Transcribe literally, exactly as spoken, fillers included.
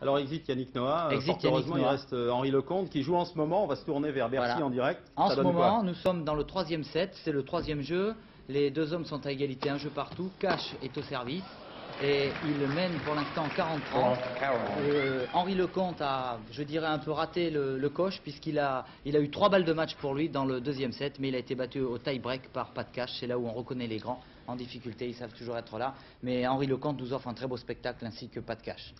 Alors, exit Yannick Noah. Exit Yannick heureusement, Noah. Il reste Henri Leconte qui joue en ce moment. On va se tourner vers Bercy voilà. en direct. En ça ce moment, nous sommes dans le troisième set. C'est le troisième jeu. Les deux hommes sont à égalité, un jeu partout. Cash est au service. Et il mène pour l'instant quarante trente. Euh, Henri Leconte a, je dirais, un peu raté le, le coche puisqu'il a, il a eu trois balles de match pour lui dans le deuxième set, mais il a été battu au tie-break par Pat Cash. C'est là où on reconnaît les grands en difficulté, ils savent toujours être là. Mais Henri Leconte nous offre un très beau spectacle ainsi que Pat Cash.